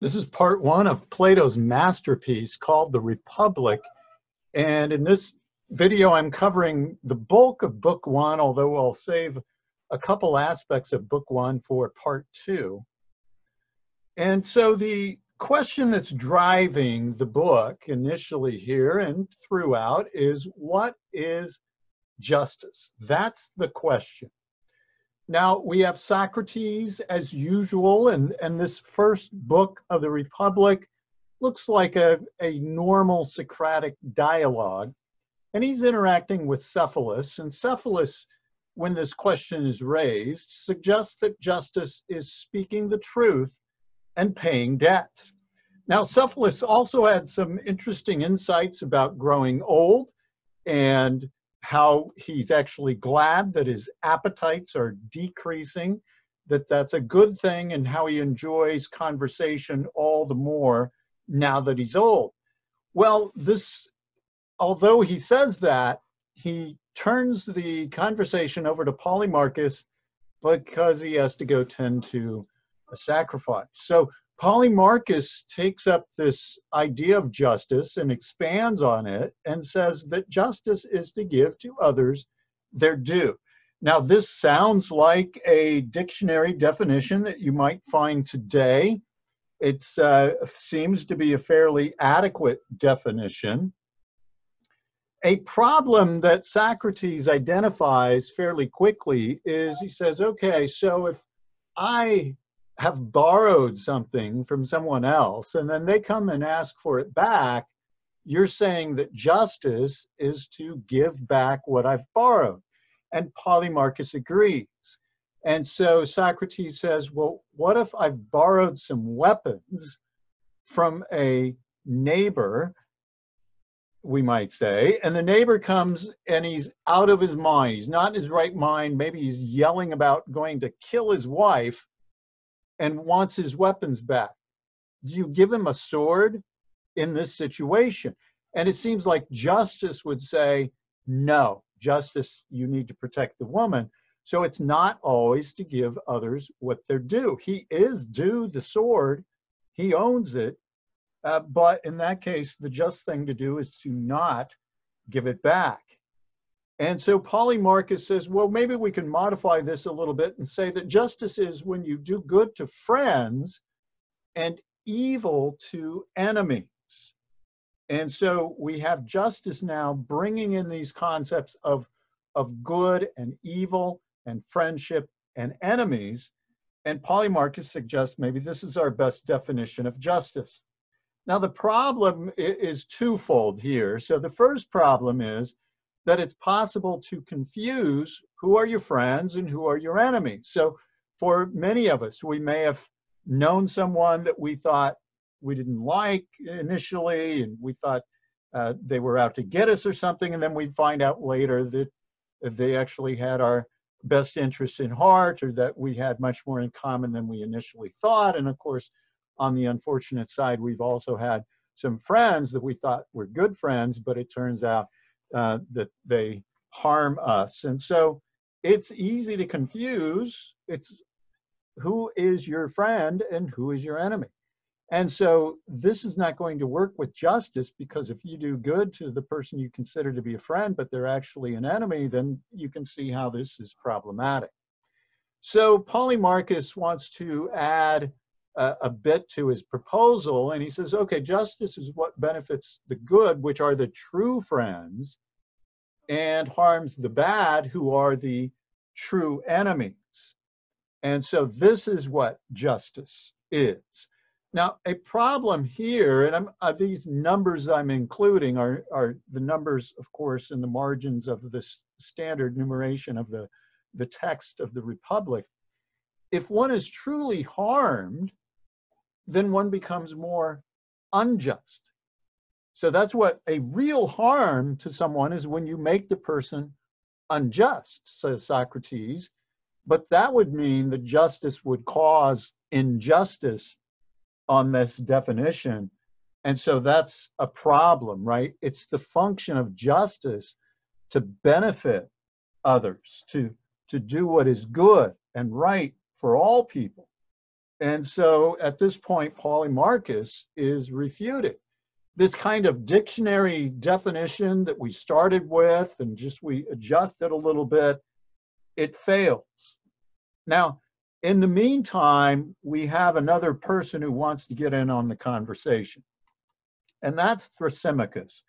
This is part one of Plato's masterpiece called The Republic. And in this video, I'm covering the bulk of book one, although I'll save a couple aspects of book one for part two. And so the question that's driving the book initially here and throughout is, what is justice? That's the question. Now, we have Socrates, as usual, and this first book of the Republic looks like a normal Socratic dialogue. And he's interacting with Cephalus. And Cephalus, when this question is raised, suggests that justice is speaking the truth and paying debts. Now, Cephalus also had some interesting insights about growing old and how he's actually glad that his appetites are decreasing, that that's a good thing, and how he enjoys conversation all the more now that he's old. Well, this, although he says that, he turns the conversation over to Polemarchus because he has to go tend to a sacrifice. So Polemarchus takes up this idea of justice and expands on it and says that justice is to give to others their due. Now, this sounds like a dictionary definition that you might find today. It seems to be a fairly adequate definition. A problem that Socrates identifies fairly quickly is he says, okay, so if I have borrowed something from someone else, and then they come and ask for it back, you're saying that justice is to give back what I've borrowed. And Polemarchus agrees. And so Socrates says, well, what if I've borrowed some weapons from a neighbor, we might say, and the neighbor comes and he's out of his mind, he's not in his right mind, maybe he's yelling about going to kill his wife, and wants his weapons back. Do you give him a sword in this situation? And it seems like justice would say, no, justice, you need to protect the woman. So it's not always to give others what they're due. He is due the sword, he owns it, but in that case, the just thing to do is to not give it back. And so Polemarchus says, well, maybe we can modify this a little bit and say that justice is when you do good to friends and evil to enemies. And so we have justice now bringing in these concepts of good and evil and friendship and enemies. And Polemarchus suggests maybe this is our best definition of justice. Now, the problem is twofold here. So the first problem is that it's possible to confuse who are your friends and who are your enemies. So for many of us, we may have known someone that we thought we didn't like initially, and we thought they were out to get us or something, and then we find out later that they actually had our best interests in heart, or that we had much more in common than we initially thought. And of course, on the unfortunate side, we've also had some friends that we thought were good friends, but it turns out that they harm us. And so it's easy to confuse. It's who is your friend and who is your enemy. And so this is not going to work with justice, because if you do good to the person you consider to be a friend, but they're actually an enemy, then you can see how this is problematic. So Polemarchus wants to add a bit to his proposal, and he says, okay, justice is what benefits the good, which are the true friends, and harms the bad, who are the true enemies. And so this is what justice is. Now, a problem here, and these numbers I'm including are the numbers, of course, in the margins of the standard numeration of the text of the Republic. If one is truly harmed, then one becomes more unjust. So that's what a real harm to someone is, when you make the person unjust, says Socrates. But that would mean that justice would cause injustice on this definition. And so that's a problem, right? It's the function of justice to benefit others, to do what is good and right for all people. And so at this point, Polemarchus is refuted. This kind of dictionary definition that we started with and just we adjusted a little bit, it fails. Now, in the meantime, we have another person who wants to get in on the conversation, and that's Thrasymachus.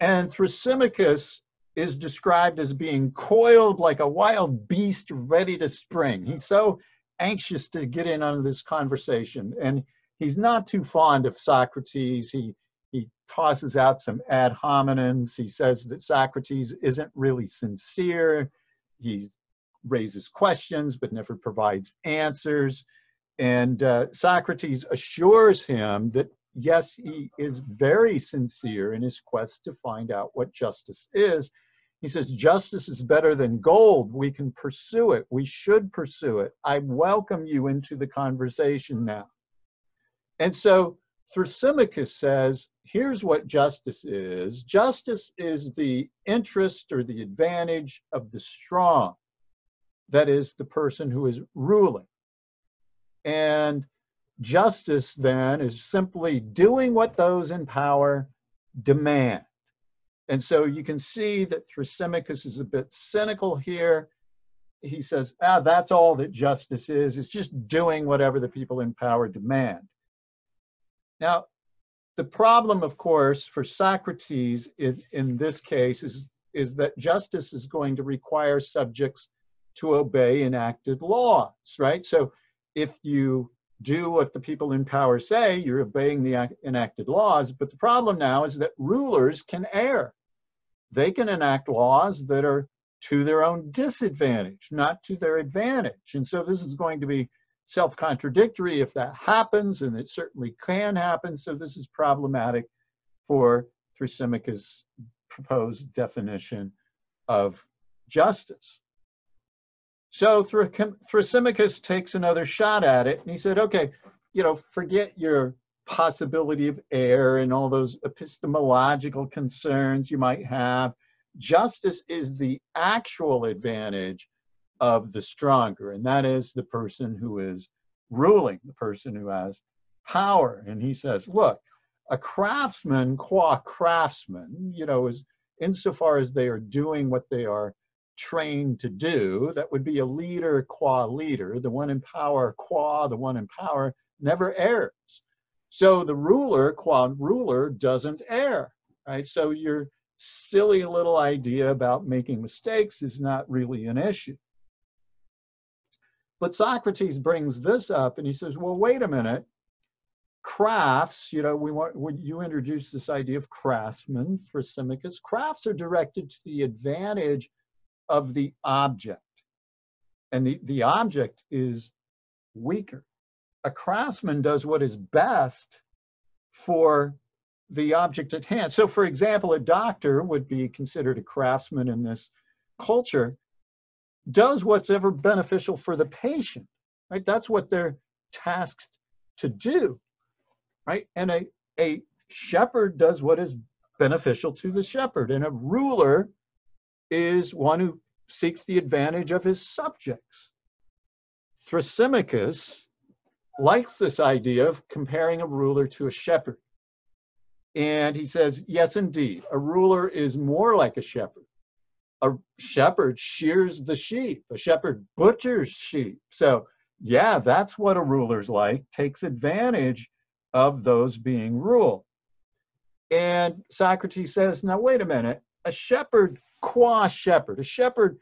And Thrasymachus is described as being coiled like a wild beast ready to spring. He's so anxious to get in on this conversation, and he's not too fond of Socrates. He tosses out some ad hominems. He says that Socrates isn't really sincere. He raises questions but never provides answers. And Socrates assures him that yes, he is very sincere in his quest to find out what justice is. He says, justice is better than gold. We can pursue it. We should pursue it. I welcome you into the conversation now. And so Thrasymachus says, here's what justice is. Justice is the interest or the advantage of the strong. That is the person who is ruling. And justice then is simply doing what those in power demand. And so you can see that Thrasymachus is a bit cynical here. He says, that's all that justice is. It's just doing whatever the people in power demand. Now, the problem, of course, for Socrates in this case is that justice is going to require subjects to obey enacted laws, right? So if you do what the people in power say, you're obeying the enacted laws. But the problem now is that rulers can err. They can enact laws that are to their own disadvantage, not to their advantage. And so this is going to be self-contradictory if that happens, and it certainly can happen. So this is problematic for Thrasymachus' proposed definition of justice. So Thrasymachus takes another shot at it, and he said, okay, forget your possibility of error and all those epistemological concerns you might have. Justice is the actual advantage of the stronger, and that is the person who is ruling, the person who has power. And he says, look, a craftsman qua craftsman, is insofar as they are doing what they are trained to do, that would be a leader qua leader, the one in power qua the one in power never errs. So the ruler qua ruler doesn't err, right? So your silly little idea about making mistakes is not really an issue. But Socrates brings this up and he says, well, wait a minute, crafts, when you introduce this idea of craftsmen, Thrasymachus, crafts are directed to the advantage of the object, and the object is weaker. A craftsman does what is best for the object at hand. So for example, a doctor would be considered a craftsman in this culture, does what's ever beneficial for the patient, right? That's what they're tasked to do, right? And a shepherd does what is beneficial to the shepherd, and a ruler is one who seeks the advantage of his subjects. Thrasymachus likes this idea of comparing a ruler to a shepherd. And he says, yes, indeed, a ruler is more like a shepherd. A shepherd shears the sheep. A shepherd butchers sheep. So yeah, that's what a ruler's like, takes advantage of those being ruled. And Socrates says, now wait a minute, a shepherd qua shepherd, a shepherd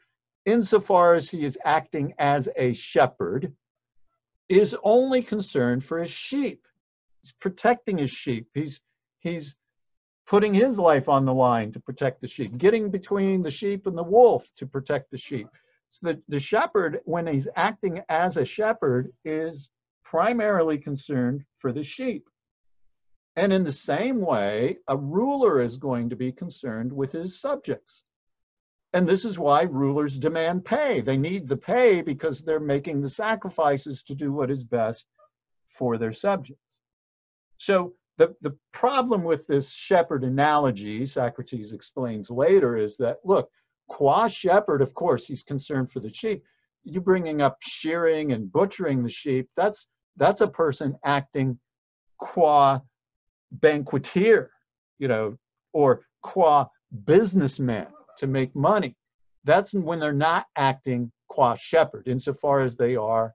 insofar as he is acting as a shepherd is only concerned for his sheep. He's protecting his sheep. He's putting his life on the line to protect the sheep, getting between the sheep and the wolf to protect the sheep. So the shepherd, when he's acting as a shepherd, is primarily concerned for the sheep. And in the same way, a ruler is going to be concerned with his subjects. And this is why rulers demand pay. They need the pay because they're making the sacrifices to do what is best for their subjects. So the problem with this shepherd analogy, Socrates explains later, is that, look, qua shepherd, of course, he's concerned for the sheep. You bringing up shearing and butchering the sheep, that's that's a person acting qua banqueteer, you know, or qua businessman to make money. That's when they're not acting qua shepherd, insofar as they are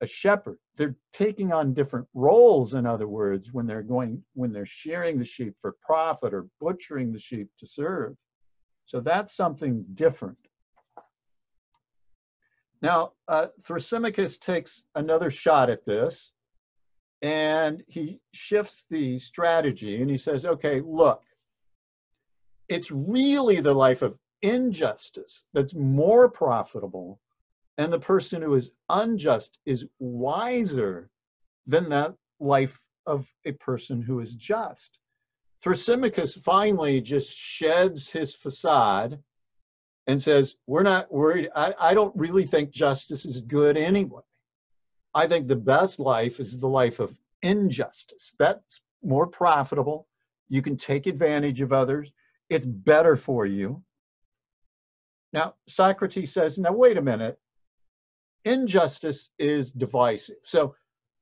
a shepherd. They're taking on different roles, in other words, when they're shearing the sheep for profit or butchering the sheep to serve. So that's something different. Now, Thrasymachus takes another shot at this, and he shifts the strategy, and he says, okay, look, it's really the life of injustice that's more profitable, and the person who is unjust is wiser than that life of a person who is just. Thrasymachus finally just sheds his facade and says, we're not worried. I don't really think justice is good anyway. I think the best life is the life of injustice. That's more profitable. You can take advantage of others. It's better for you. Now, Socrates says, now wait a minute, injustice is divisive. So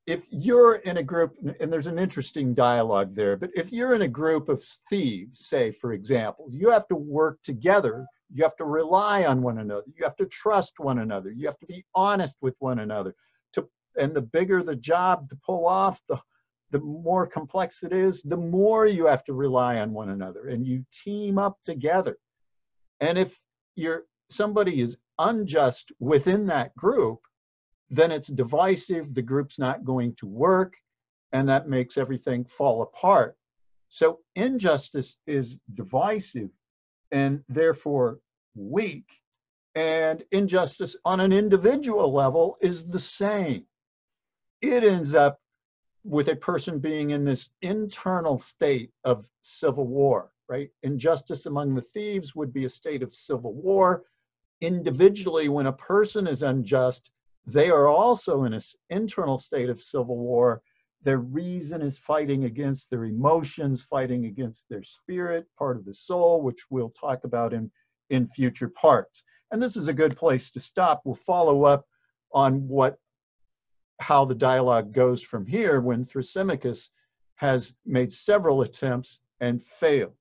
if you're in a group, and there's an interesting dialogue there, but if you're in a group of thieves, say, for example, you have to work together, you have to rely on one another, you have to trust one another, you have to be honest with one another. And the bigger the job to pull off, the more complex it is, the more you have to rely on one another, and you team up together. And if somebody is unjust within that group, then it's divisive, the group's not going to work, and that makes everything fall apart. So injustice is divisive and therefore weak, and injustice on an individual level is the same. It ends up with a person being in this internal state of civil war, right? Injustice among the thieves would be a state of civil war. Individually, when a person is unjust, they are also in an internal state of civil war. Their reason is fighting against their emotions, fighting against their spirit, part of the soul, which we'll talk about in future parts. And this is a good place to stop. We'll follow up on how the dialogue goes from here when Thrasymachus has made several attempts and failed.